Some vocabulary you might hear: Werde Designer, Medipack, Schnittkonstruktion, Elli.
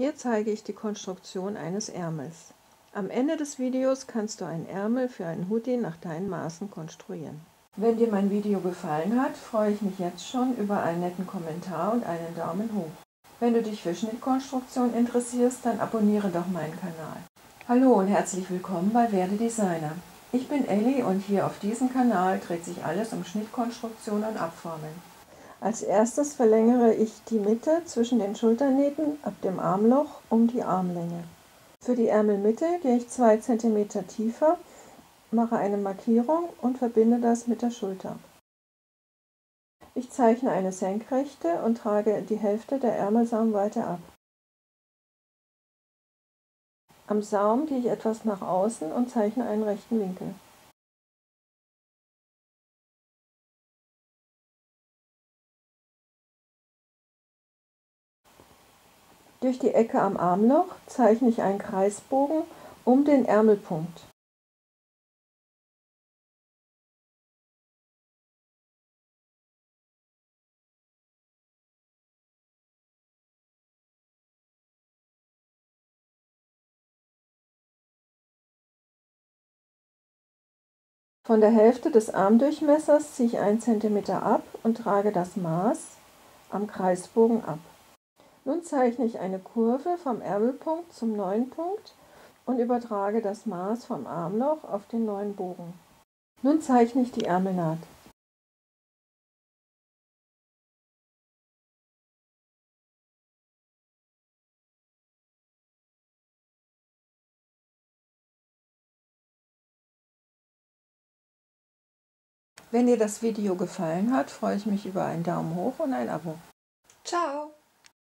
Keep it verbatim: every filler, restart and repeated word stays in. Hier zeige ich die Konstruktion eines Ärmels. Am Ende des Videos kannst du einen Ärmel für einen Hoodie nach deinen Maßen konstruieren. Wenn dir mein Video gefallen hat, freue ich mich jetzt schon über einen netten Kommentar und einen Daumen hoch. Wenn du dich für Schnittkonstruktion interessierst, dann abonniere doch meinen Kanal. Hallo und herzlich willkommen bei Werde Designer. Ich bin Elli und hier auf diesem Kanal dreht sich alles um Schnittkonstruktion und Abformen. Als erstes verlängere ich die Mitte zwischen den Schulternähten ab dem Armloch um die Armlänge. Für die Ärmelmitte gehe ich zwei Zentimeter tiefer, mache eine Markierung und verbinde das mit der Schulter. Ich zeichne eine Senkrechte und trage die Hälfte der Ärmelsaumweite ab. Am Saum gehe ich etwas nach außen und zeichne einen rechten Winkel. Durch die Ecke am Armloch zeichne ich einen Kreisbogen um den Ärmelpunkt. Von der Hälfte des Armdurchmessers ziehe ich einen Zentimeter ab und trage das Maß am Kreisbogen ab. Nun zeichne ich eine Kurve vom Ärmelpunkt zum neuen Punkt und übertrage das Maß vom Armloch auf den neuen Bogen. Nun zeichne ich die Ärmelnaht. Wenn dir das Video gefallen hat, freue ich mich über einen Daumen hoch und ein Abo. Ciao!